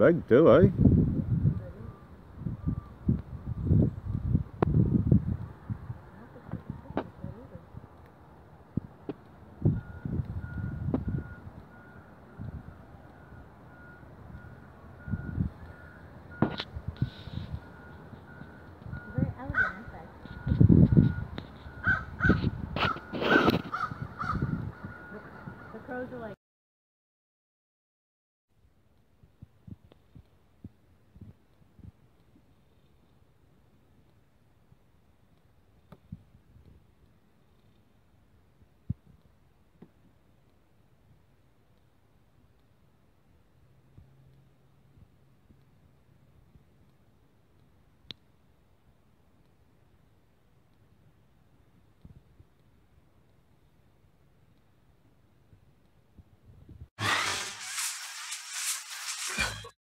big, do they?